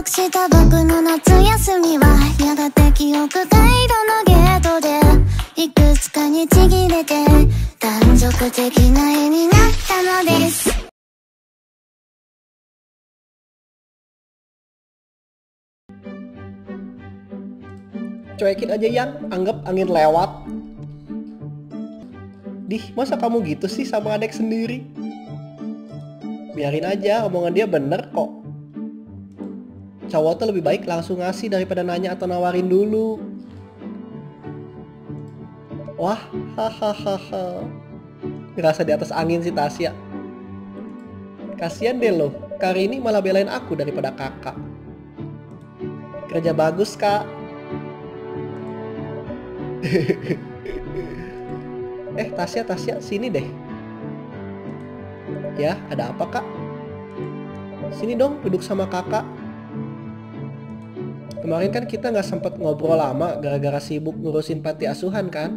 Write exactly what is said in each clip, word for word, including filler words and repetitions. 憶した僕の夏休みはやがて記憶ガイドのゲートでいくつかにちぎれて断続的な絵になったのです。Cuekin aja yang anggap angin lewat. Dih, masa kamu gitu sih sama adek sendiri? Biarin aja, omongan dia bener kok. Cowok tuh lebih baik langsung ngasih daripada nanya atau nawarin dulu. Wah, hahaha. Ngerasa di atas angin sih Tasya. Kasian deh loh, kali ini malah belain aku daripada kakak. Kerja bagus kak. Eh Tasya, Tasya, sini deh. Ya, ada apa kak? Sini dong, duduk sama kakak. Kemarin kan kita nggak sempet ngobrol lama gara-gara sibuk ngurusin panti asuhan kan?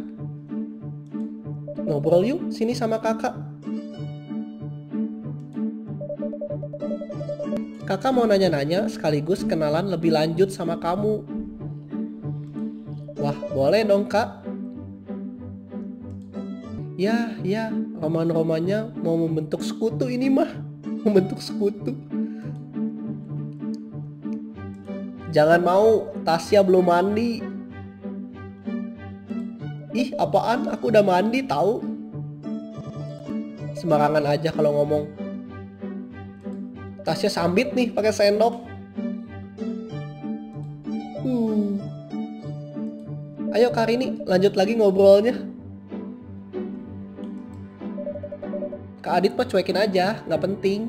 Ngobrol yuk, sini sama kakak. Kakak mau nanya-nanya sekaligus kenalan lebih lanjut sama kamu. Wah, boleh dong kak. Ya, ya, roman-romannya mau membentuk sekutu ini mah. Membentuk sekutu. Jangan mau, Tasya belum mandi. Ih, apaan? Aku udah mandi, tahu. Sembarangan aja kalau ngomong. Tasya sambit nih pakai sendok. Hmm. Ayo Kak Rini, lanjut lagi ngobrolnya. Kak Adit mah cuekin aja, nggak penting.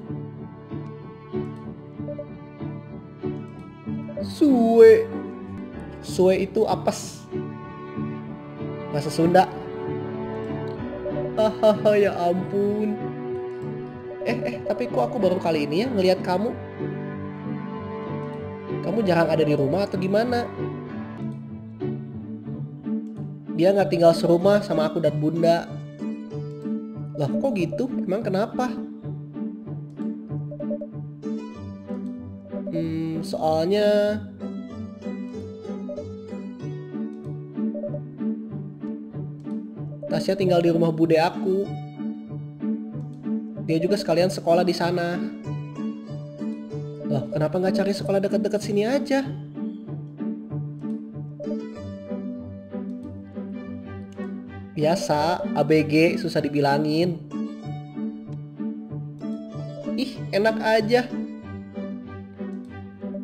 Suwe. Suwe itu apes. Bahasa Sunda. Hahaha, ya ampun. Eh, eh, tapi kok aku baru kali ini ya ngelihat kamu? Kamu jarang ada di rumah atau gimana? Dia nggak tinggal serumah sama aku dan Bunda. Lah kok gitu? Emang kenapa? Hmm, soalnya... Tasya tinggal di rumah bude aku. Dia juga sekalian sekolah di sana. Lah kenapa nggak cari sekolah dekat-dekat sini aja? Biasa, A B G, susah dibilangin. Ih, enak aja.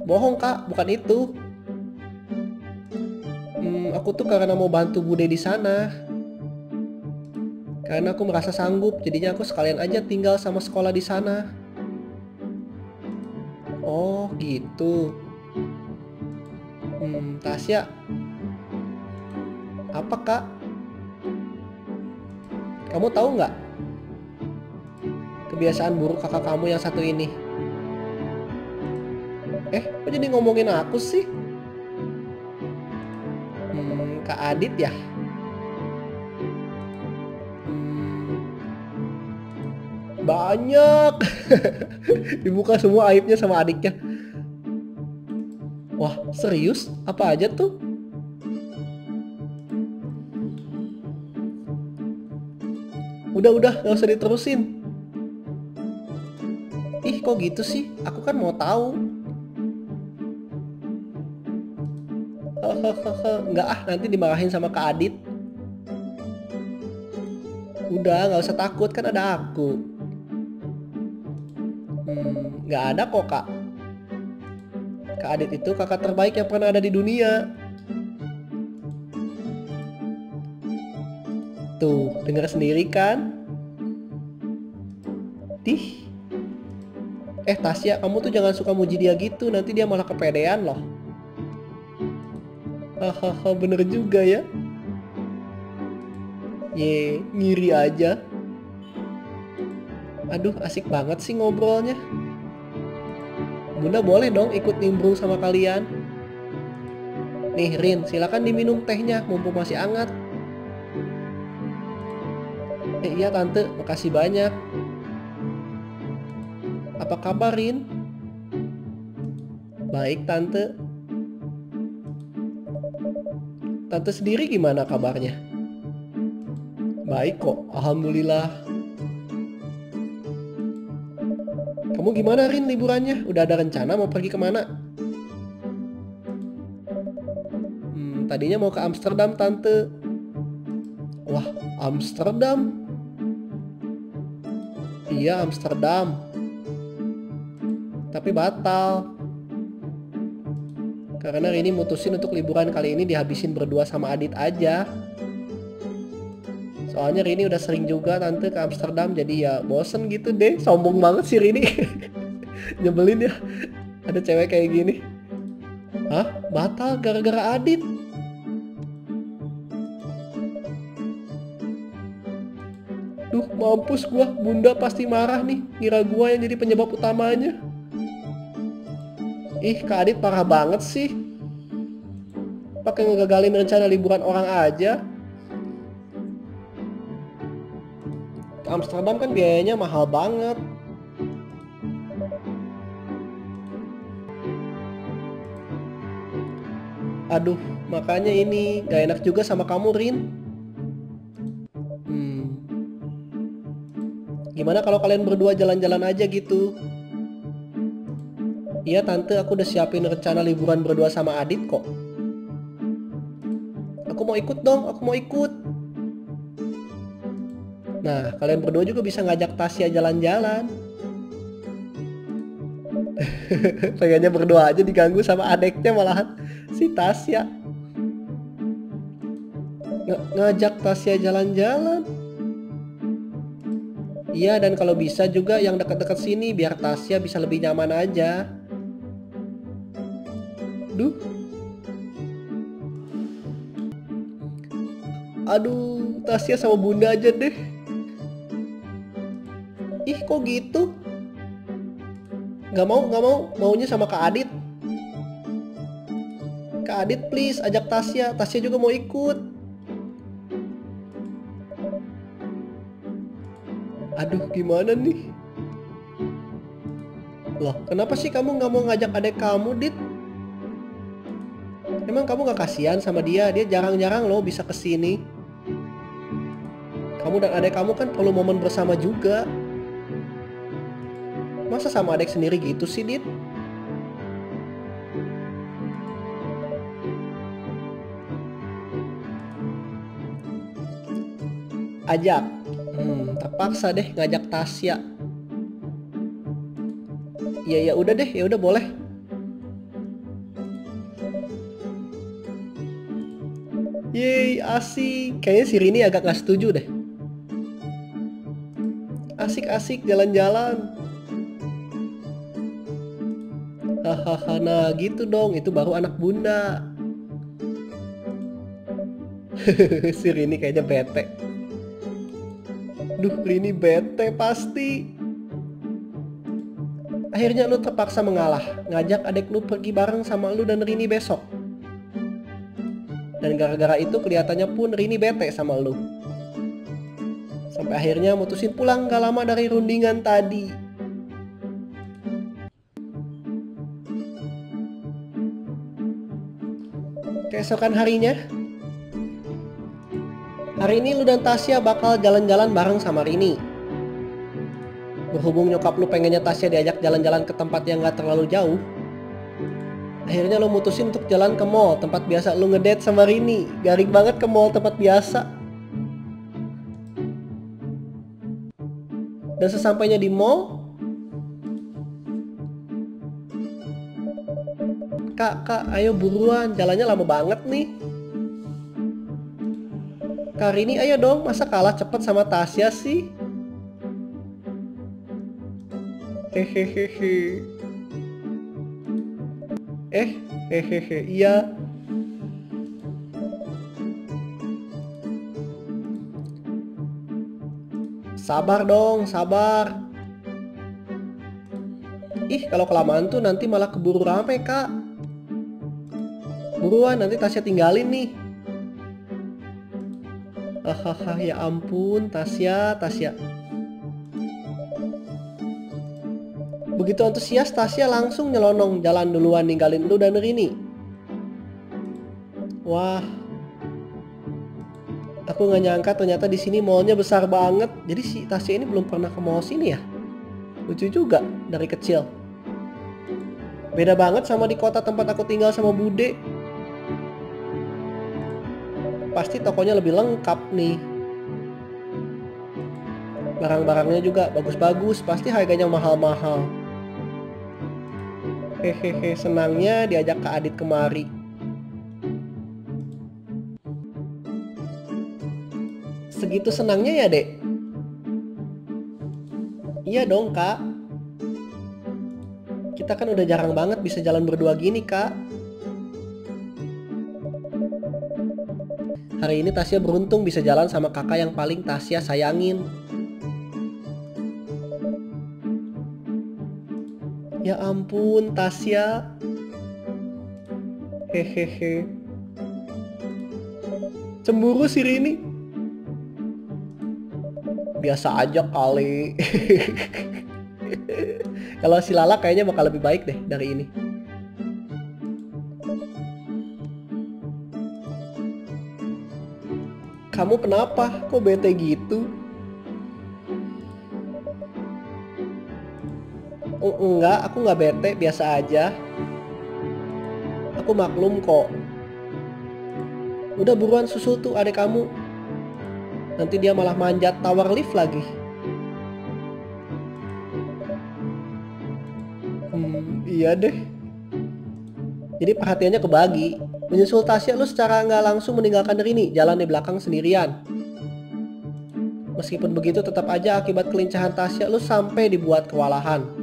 Bohong kak, bukan itu. Hmm, aku tuh karena mau bantu Bude di sana. Karena aku merasa sanggup, jadinya aku sekalian aja tinggal sama sekolah di sana. Oh, gitu. Hmm, Tasya. Apa kak? Kamu tahu nggak kebiasaan buruk kakak kamu yang satu ini? Eh, kok jadi ngomongin aku sih? Hmm, Kak Adit ya? Hmm, banyak. Dibuka semua aibnya sama adiknya. Wah, serius? Apa aja tuh? Udah-udah, gak usah diterusin. Ih, kok gitu sih? Aku kan mau tahu. Enggak ah, nanti dimarahin sama Kak Adit. Udah, gak usah takut, kan ada aku. Hmm, gak ada kok, Kak. Kak Adit itu kakak terbaik yang pernah ada di dunia. Tuh, dengar sendiri kan? Dih. Eh Tasya, kamu tuh jangan suka muji dia gitu. Nanti dia malah kepedean loh. Hahaha, bener juga ya. Ye, ngiri aja. Aduh, asik banget sih ngobrolnya. Bunda boleh dong ikut nimbrung sama kalian. Nih Rin, silakan diminum tehnya mumpung masih hangat. Eh, iya tante, makasih banyak. Apa kabar Rin? Baik, Tante. Tante sendiri gimana kabarnya? Baik kok, alhamdulillah. Kamu gimana, Rin, liburannya? Udah ada rencana mau pergi kemana? Hmm, tadinya mau ke Amsterdam, Tante. Wah, Amsterdam? Iya, Amsterdam. Tapi batal. Karena Rini mutusin untuk liburan kali ini dihabisin berdua sama Adit aja. Soalnya Rini udah sering juga Tante ke Amsterdam, jadi ya bosen gitu deh. Sombong banget sih Rini. Nyebelin ya, ada cewek kayak gini. Hah? Batal gara-gara Adit? Duh, mampus gua. Bunda pasti marah nih, kira gua yang jadi penyebab utamanya. Ih, Kak Adit parah banget sih. Pakai ngegagalin rencana liburan orang aja. Amsterdam kan biayanya mahal banget. Aduh, makanya ini gak enak juga sama kamu, Rin. Hmm. Gimana kalau kalian berdua jalan-jalan aja gitu? Iya Tante, aku udah siapin rencana liburan berdua sama Adit kok. Aku mau ikut dong, aku mau ikut. Nah, kalian berdua juga bisa ngajak Tasya jalan-jalan. Pengennya berdua aja diganggu sama adeknya malahan. Si Tasya. Ng- ngajak Tasya jalan-jalan. Iya, dan kalau bisa juga yang dekat-dekat sini biar Tasya bisa lebih nyaman aja. Duh. Aduh, Tasya sama Bunda aja deh. Ih, kok gitu? Gak mau, gak mau. Maunya sama Kak Adit. Kak Adit, please ajak Tasya. Tasya juga mau ikut. Aduh, gimana nih? Loh, kenapa sih kamu gak mau ngajak adek kamu, Dit? Emang kamu gak kasihan sama dia? Dia jarang-jarang loh bisa kesini. Kamu dan adek kamu kan perlu momen bersama juga. Masa sama adek sendiri gitu sih, Dit? Ajak. Hmm, terpaksa deh ngajak Tasya. Ya ya udah deh, ya udah boleh. Yeay, asik. Kayaknya si Rini agak gak setuju deh. Asik-asik jalan-jalan. Hahaha, nah gitu dong, itu baru anak Bunda. Si Rini kayaknya bete. Duh, Rini bete pasti. Akhirnya lu terpaksa mengalah, ngajak adek lu pergi bareng sama lu dan Rini besok. Dan gara-gara itu kelihatannya pun Rini bete sama lu. Sampai akhirnya mutusin pulang gak lama dari rundingan tadi. Keesokan harinya, hari ini lu dan Tasya bakal jalan-jalan bareng sama Rini. Berhubung nyokap lu pengennya Tasya diajak jalan-jalan ke tempat yang gak terlalu jauh, akhirnya lu mutusin untuk jalan ke mall tempat biasa lu ngedate sama Rini. Garing banget ke mall tempat biasa. Dan sesampainya di mall, Kak, kak, ayo buruan, jalannya lama banget nih. Kak Rini, ayo dong, masa kalah cepet sama Tasya sih? Hehehehe. Eh, hehehe, iya. Sabar dong, sabar. Ih, kalau kelamaan tuh nanti malah keburu rame, Kak. Buruan, nanti Tasya tinggalin nih. Hahaha, ya ampun, Tasya, Tasya. Begitu antusias, Tasya langsung nyelonong jalan duluan ninggalin Lu dan Rini. Wah, aku nggak nyangka ternyata di sini mallnya besar banget. Jadi si Tasya ini belum pernah ke mall sini ya? Lucu juga dari kecil. Beda banget sama di kota tempat aku tinggal sama Bude. Pasti tokonya lebih lengkap nih. Barang-barangnya juga bagus-bagus, pasti harganya mahal-mahal. Hehehe, senangnya diajak Kak Adit kemari. Segitu senangnya ya, Dek? Iya dong, Kak. Kita kan udah jarang banget bisa jalan berdua gini, Kak. Hari ini Tasya beruntung bisa jalan sama kakak yang paling Tasya sayangin. Ya ampun, Tasya. Hehehe. Cemburu si Rini. Biasa aja kali. Kalau si Lala kayaknya bakal lebih baik deh dari ini. Kamu kenapa? Kok bete gitu? Enggak, aku nggak bete, biasa aja. Aku maklum kok. Udah buruan susul tuh adek kamu. Nanti dia malah manjat tower lift lagi. Hmm, iya deh. Jadi perhatiannya kebagi. Menyusul Tasya, lu secara nggak langsung meninggalkan Rini jalan di belakang sendirian. Meskipun begitu, tetap aja akibat kelincahan Tasya, lu sampai dibuat kewalahan.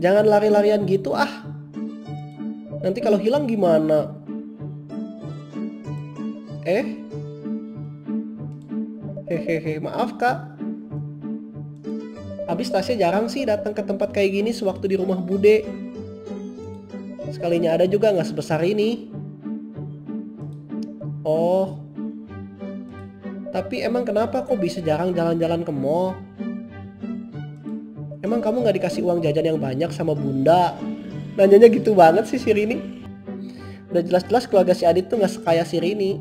Jangan lari-larian gitu ah. Nanti kalau hilang gimana? Eh? Hehehe, maaf Kak. Abis Tasya jarang sih datang ke tempat kayak gini sewaktu di rumah Bude. Sekalinya ada juga nggak sebesar ini. Oh. Tapi emang kenapa kok bisa jarang jalan-jalan ke mall? Emang kamu gak dikasih uang jajan yang banyak sama bunda? Nanyanya gitu banget sih si Rini. Udah jelas-jelas keluarga si Adit tuh gak sekaya si Rini.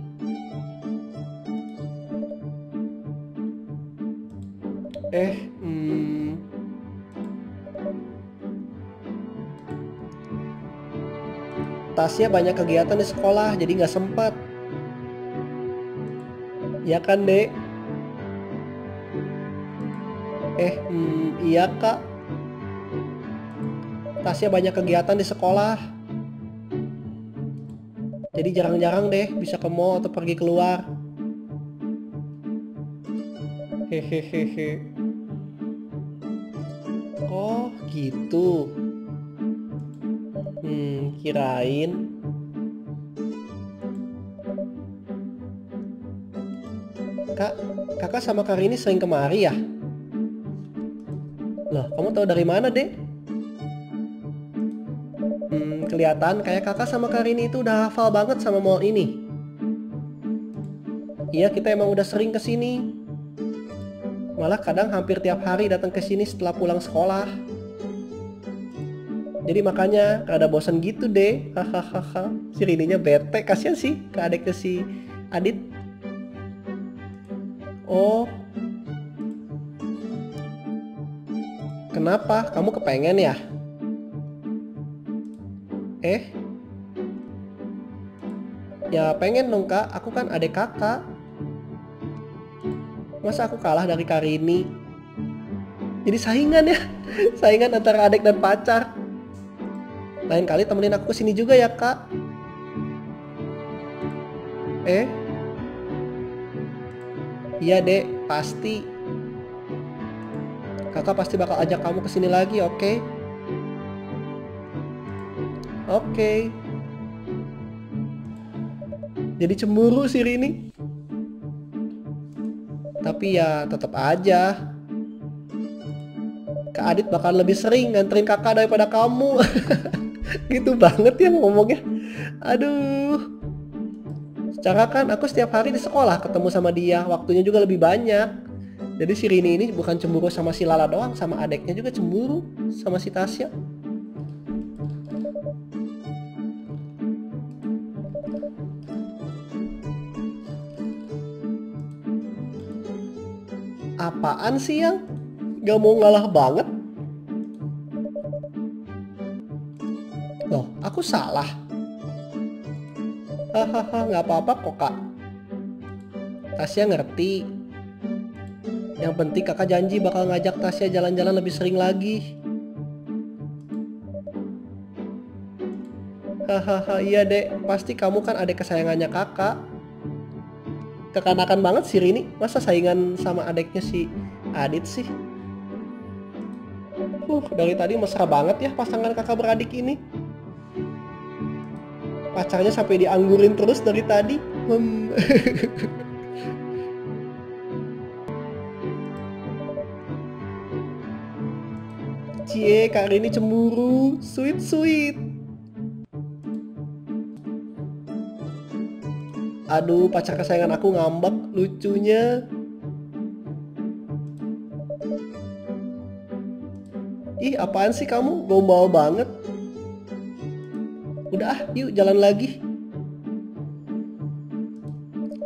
Eh, hmm. Tasya banyak kegiatan di sekolah jadi gak sempat. Ya kan, Dek? Eh, hmm, iya Kak. Tasya banyak kegiatan di sekolah. Jadi jarang-jarang deh bisa ke mall atau pergi keluar. Hehehehe. Oh, gitu. Hmm, kirain. Kak, kakak sama Kak Rini sering kemari ya? Loh, kamu tahu dari mana, Dek? Hmm, kelihatan kayak kakak sama Kak Rini itu udah hafal banget sama mall ini. Iya, kita emang udah sering kesini. Malah kadang hampir tiap hari datang kesini setelah pulang sekolah. Jadi makanya rada bosan gitu, Dek. Hahaha. Si Rininya bete, kasihan sih ke adeknya si Adit. Oh. Kenapa? Kamu kepengen ya? Eh? Ya pengen dong Kak, aku kan adek kakak. Masa aku kalah dari Kak Rini? Jadi saingan ya? Saingan antara adek dan pacar. Lain kali temenin aku kesini juga ya Kak. Eh? Iya Dek, pasti. Kakak pasti bakal ajak kamu kesini lagi, oke? Okay? Oke. Okay. Jadi cemburu si Rini. Tapi ya tetap aja. Kak Adit bakal lebih sering nganterin kakak daripada kamu. Gitu banget ya ngomongnya. Aduh. Secara kan aku setiap hari di sekolah ketemu sama dia, waktunya juga lebih banyak. Jadi si Rini ini bukan cemburu sama si Lala doang, sama adeknya juga cemburu sama si Tasya. Apaan sih yang gak mau ngalah banget? Loh, aku salah. Hahaha, gak apa-apa kok kak. Tasya ngerti. Yang penting kakak janji bakal ngajak Tasya jalan-jalan lebih sering lagi. Hahaha, iya dek, pasti kamu kan adek kesayangannya kakak. Kekanakan banget sih Rini, masa saingan sama adeknya si Adit sih? Uh, dari tadi mesra banget ya pasangan kakak beradik ini. Pacarnya sampai dianggurin terus dari tadi. Hmm. Cie, Kak Rini cemburu, sweet-sweet. Aduh, pacar kesayangan aku ngambek, lucunya. Ih, apaan sih kamu? Gombal banget. Udah ah, yuk jalan lagi.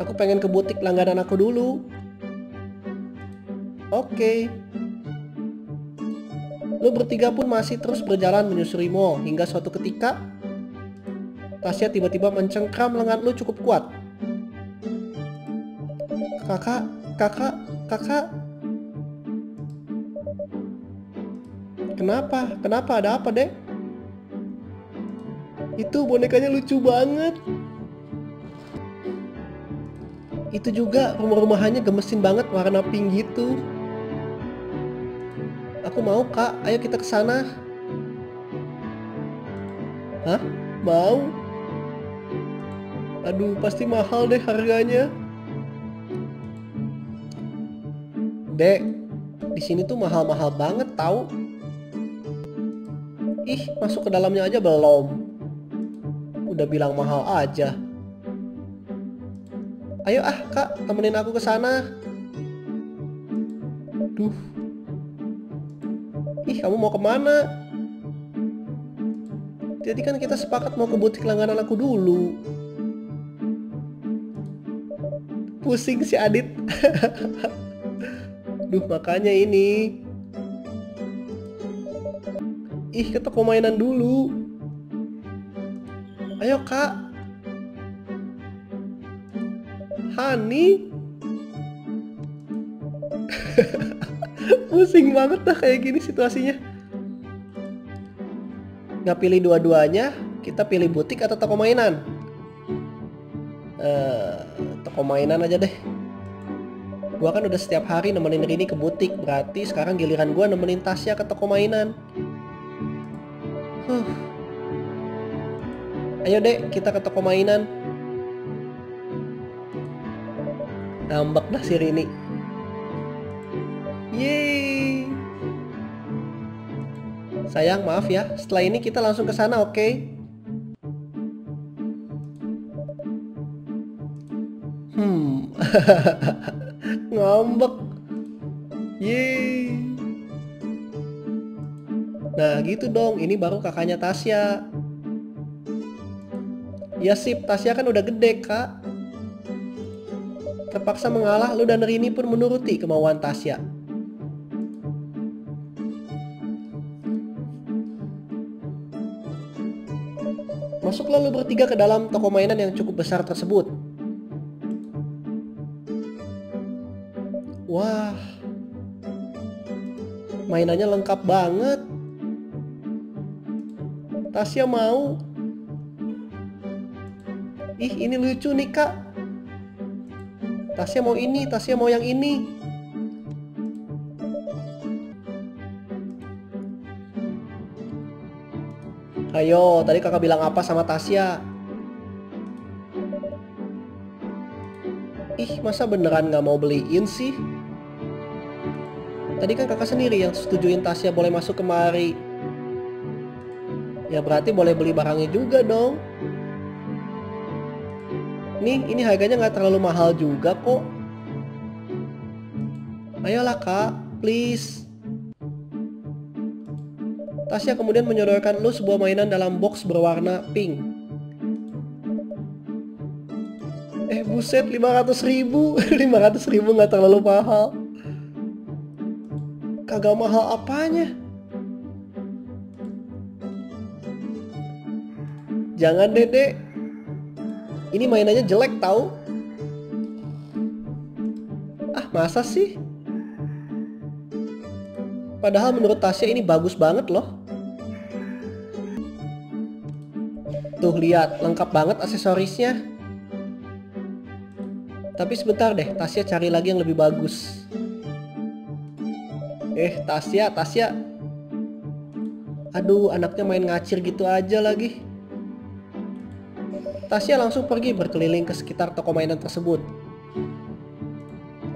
Aku pengen ke butik langganan aku dulu. Oke. Lo bertiga pun masih terus berjalan menyusuri mall, hingga suatu ketika Tasya tiba-tiba mencengkram lengan lo cukup kuat. Kakak, kakak, kakak. Kenapa? Kenapa? Ada apa, dek? Itu bonekanya lucu banget. Itu juga rumah-rumahannya gemesin banget, warna pink gitu. Aku mau kak, ayo kita ke sana. Hah? Mau? Aduh, pasti mahal deh harganya. Dek, di sini tuh mahal-mahal banget tau. Ih, masuk ke dalamnya aja belum. Udah bilang mahal aja. Ayo ah kak, temenin aku ke sana. Duh. Ih, kamu mau kemana? Jadi kan kita sepakat mau ke butik langganan aku dulu. Pusing si Adit. Duh, makanya ini. Ih, ke toko mainan dulu. Ayo kak. Hani. Pusing banget dah kayak gini situasinya. Nggak pilih dua-duanya, kita pilih butik atau toko mainan. Uh, toko mainan aja deh. Gua kan udah setiap hari nemenin Rini ke butik, berarti sekarang giliran gua nemenin Tasya ke toko mainan. Huh. Ayo deh, kita ke toko mainan. Ngambek dah si Rini. Yeay. Sayang, maaf ya. Setelah ini kita langsung ke sana, oke? Hmm. Ngambek. Yeay. Nah, gitu dong. Ini baru kakaknya Tasya. Ya sip, Tasya kan udah gede, Kak. Terpaksa mengalah, lu dan Rini pun menuruti kemauan Tasya. Masuk lalu bertiga ke dalam toko mainan yang cukup besar tersebut. Wah, mainannya lengkap banget. Tasya mau. Ih, ini lucu nih kak. Tasya mau ini, Tasya mau yang ini. Ayo, tadi kakak bilang apa sama Tasya? Ih, masa beneran gak mau beliin sih? Tadi kan kakak sendiri yang setujuin Tasya boleh masuk kemari. Ya berarti boleh beli barangnya juga dong. nih, ini harganya nggak terlalu mahal juga kok. Ayolah kak, please. Tasya kemudian menyodorkan lu sebuah mainan dalam box berwarna pink. Eh buset, lima ratus ribu. lima ratus ribu nggak terlalu mahal. Kagak mahal apanya. Jangan deh, dek. Ini mainannya jelek tau. Ah masa sih? Padahal menurut Tasya ini bagus banget loh. Tuh lihat, lengkap banget aksesorisnya. Tapi sebentar deh, Tasya cari lagi yang lebih bagus. Eh Tasya, Tasya. Aduh, anaknya main ngacir gitu aja lagi. Tasya langsung pergi berkeliling ke sekitar toko mainan tersebut.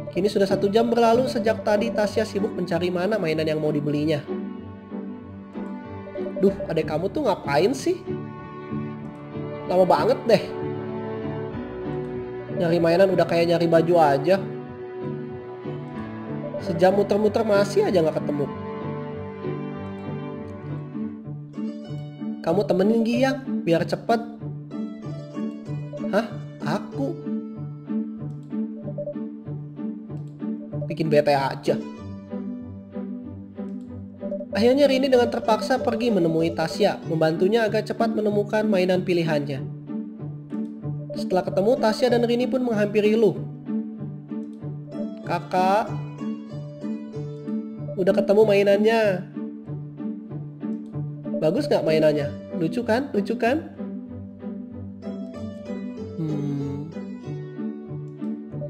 Kini sudah satu jam berlalu sejak tadi Tasya sibuk mencari mana mainan yang mau dibelinya. Duh, adek kamu tuh ngapain sih? Lama banget deh. Nyari mainan udah kayak nyari baju aja. Sejam muter-muter masih aja gak ketemu. Kamu temenin Giang biar cepet. Hah? Aku? Bikin bete aja. Akhirnya Rini dengan terpaksa pergi menemui Tasya, membantunya agar cepat menemukan mainan pilihannya. Setelah ketemu, Tasya dan Rini pun menghampiri Lu. Kakak, udah ketemu mainannya. Bagus gak mainannya? Lucu kan? Lucu kan? Hmm.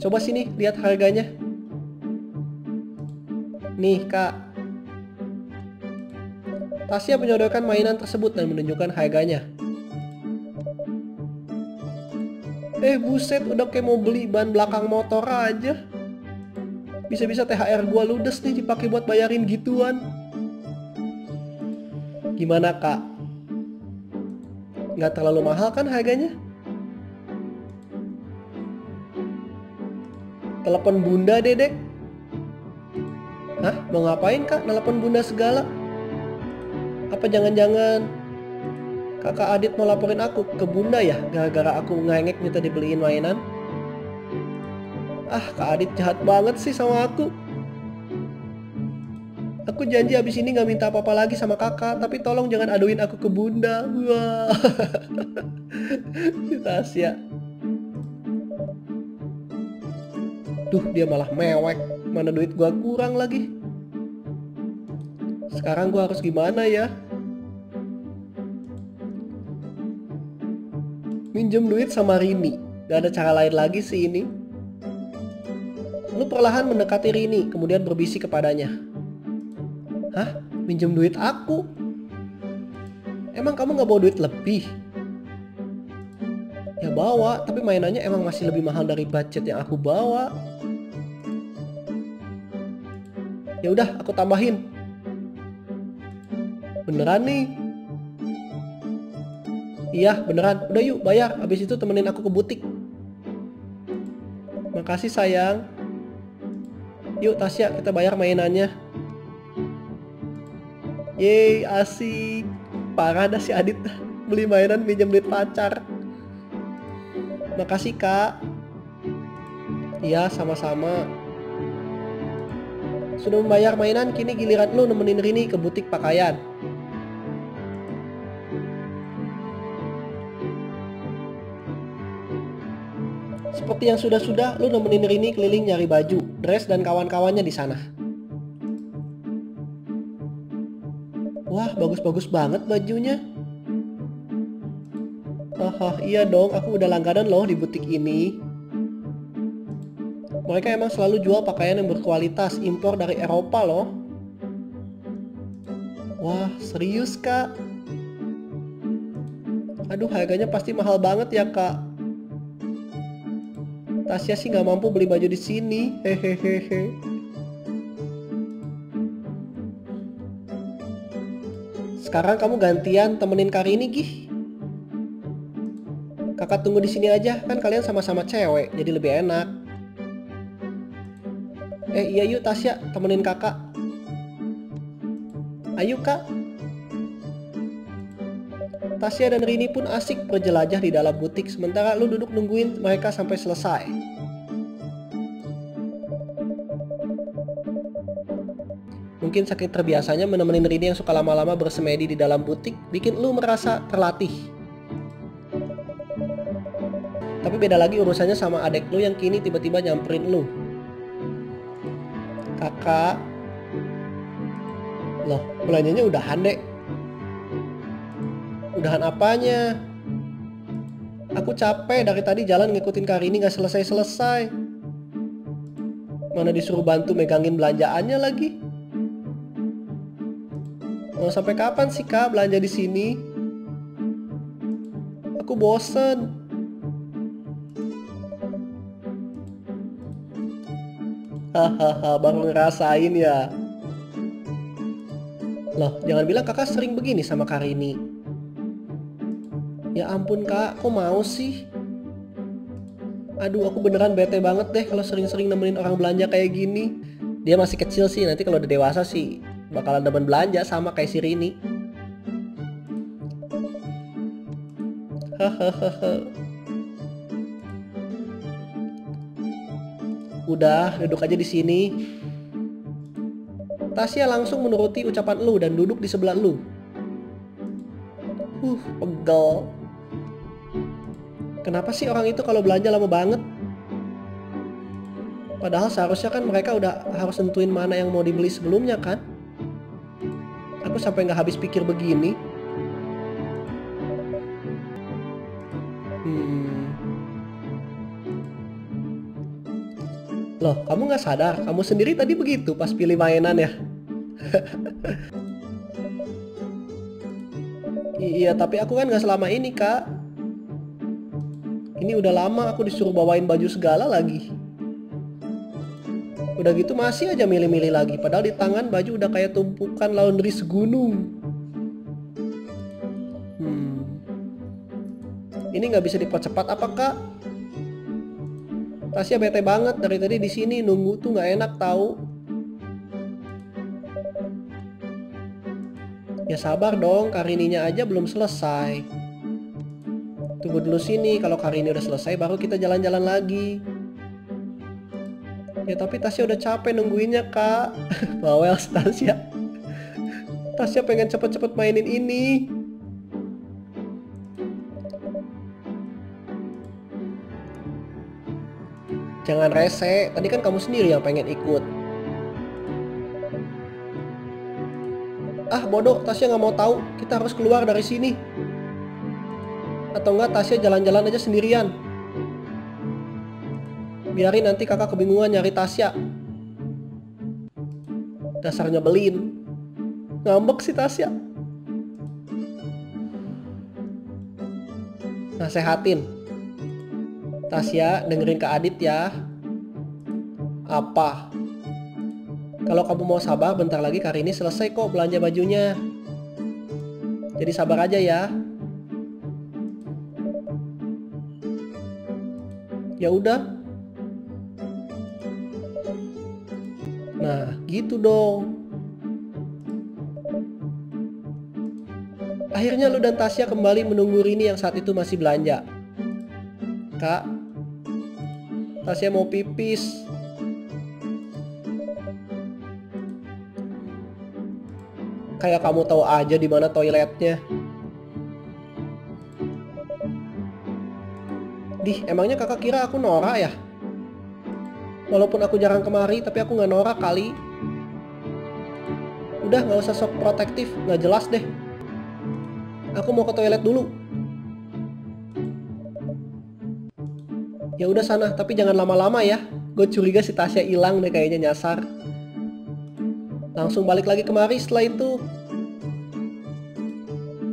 Coba sini, lihat harganya. Nih kak. Tasya menyodorkan mainan tersebut dan menunjukkan harganya. Eh buset, udah kayak mau beli ban belakang motor aja. Bisa-bisa T H R gua ludes nih dipakai buat bayarin gituan. Gimana kak? Nggak terlalu mahal kan harganya? Telepon bunda dedek. Hah? Mau ngapain kak? Telepon bunda segala? Apa jangan-jangan kakak Adit mau laporin aku ke bunda ya? Gara-gara aku ngengek minta dibeliin mainan. Ah kak Adit jahat banget sih sama aku. Aku janji abis ini gak minta apa-apa lagi sama kakak. Tapi tolong jangan aduin aku ke bunda. Wah. Tasya. Duh, dia malah mewek. Mana duit gua kurang lagi. Sekarang gua harus gimana ya? Minjem duit sama Rini. Gak ada cara lain lagi sih ini. Lu perlahan mendekati Rini, kemudian berbisik kepadanya. Hah? Minjem duit aku? Emang kamu gak bawa duit lebih? Ya bawa, tapi mainannya emang masih lebih mahal dari budget yang aku bawa. Ya udah, aku tambahin. Beneran nih? Iya, beneran. Udah yuk, bayar. Habis itu temenin aku ke butik. Makasih sayang. Yuk Tasya, kita bayar mainannya. Yeay, asik. Parah dah si Adit. Beli mainan pinjam duit pacar. Makasih kak. Iya sama-sama. Sudah membayar mainan, kini giliran lu nemenin Rini ke butik pakaian. Seperti yang sudah-sudah, lu nemenin Rini keliling nyari baju, dress dan kawan-kawannya di sana. Wah, bagus-bagus banget bajunya. Oh iya dong, aku udah langganan loh di butik ini. Mereka emang selalu jual pakaian yang berkualitas, impor dari Eropa loh. Wah, serius kak? Aduh, harganya pasti mahal banget ya kak. Tasya sih nggak mampu beli baju di sini. Hehehehe. Sekarang kamu gantian temenin Karini, Gih. Kakak tunggu di sini aja, kan kalian sama-sama cewek, jadi lebih enak. Eh iya yuk Tasya, temenin kakak. Ayo kak. Tasya dan Rini pun asik berjelajah di dalam butik, sementara lu duduk nungguin mereka sampai selesai. Mungkin saking terbiasanya menemani Rini yang suka lama-lama bersemedi di dalam butik, bikin lu merasa terlatih. Tapi beda lagi urusannya sama adek lu yang kini tiba-tiba nyamperin lu. Kakak. Loh, belanjanya udahan dek. Udahan apanya? Aku capek dari tadi jalan ngikutin Karini gak selesai-selesai. Mana disuruh bantu megangin belanjaannya lagi. Mau sampai kapan sih kak belanja di sini? Aku bosen. Hahaha, baru ngerasain ya. Loh, jangan bilang kakak sering begini sama Karini. Ya ampun kak, kok mau sih? Aduh, aku beneran bete banget deh kalau sering-sering nemenin orang belanja kayak gini. Dia masih kecil sih, nanti kalau udah dewasa sih bakalan demen belanja sama kayak si Rini. Udah, duduk aja di sini. Tasya langsung menuruti ucapan lu dan duduk di sebelah lu. Huh, pegel. Kenapa sih orang itu kalau belanja lama banget? Padahal seharusnya kan mereka udah harus tentuin mana yang mau dibeli sebelumnya kan? Aku sampai nggak habis pikir begini. Hmm. Loh, kamu nggak sadar? Kamu sendiri tadi begitu pas pilih mainan ya? Iya, tapi aku kan nggak selama ini, Kak. Ini udah lama aku disuruh bawain baju segala lagi. Udah gitu masih aja milih-milih lagi. Padahal di tangan baju udah kayak tumpukan laundry segunung. Hmm. Ini nggak bisa dipercepat apa kak? Tasya bete banget dari tadi di sini nunggu tuh nggak enak tahu. Ya sabar dong, Karininya aja belum selesai. Tunggu dulu sini, kalau Karini udah selesai baru kita jalan-jalan lagi. Ya tapi Tasya udah capek nungguinnya kak. Bawel Tasya. Tasya pengen cepet-cepet mainin ini. Jangan rese, tadi kan kamu sendiri yang pengen ikut. Ah bodoh, Tasya gak mau tahu. Kita harus keluar dari sini. Atau enggak Tasya jalan-jalan aja sendirian. Biarin nanti kakak kebingungan nyari Tasya. Dasar nyebelin. Ngambek sih Tasya. Nasehatin. Tasya dengerin Kak Adit ya. Apa? Kalau kamu mau sabar bentar lagi Karini selesai kok belanja bajunya. Jadi sabar aja ya. Ya udah. Nah, gitu dong. Akhirnya lu dan Tasya kembali menunggu Rini yang saat itu masih belanja. Kak, Tasya mau pipis. Kayak kamu tahu aja di mana toiletnya. Dih, emangnya kakak kira aku norak ya? Walaupun aku jarang kemari, tapi aku nggak norak kali. Udah, nggak usah sok protektif, nggak jelas deh. Aku mau ke toilet dulu. Ya udah sana, tapi jangan lama-lama ya. Gue curiga si Tasya hilang deh kayaknya nyasar. Langsung balik lagi kemari setelah itu.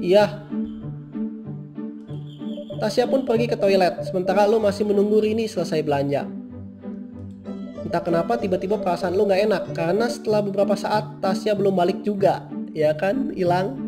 Iya. Tasya pun pergi ke toilet, sementara lu masih menunggu Rini selesai belanja. Entah kenapa tiba-tiba perasaan lu gak enak, karena setelah beberapa saat Tasya belum balik juga. Ya kan, hilang.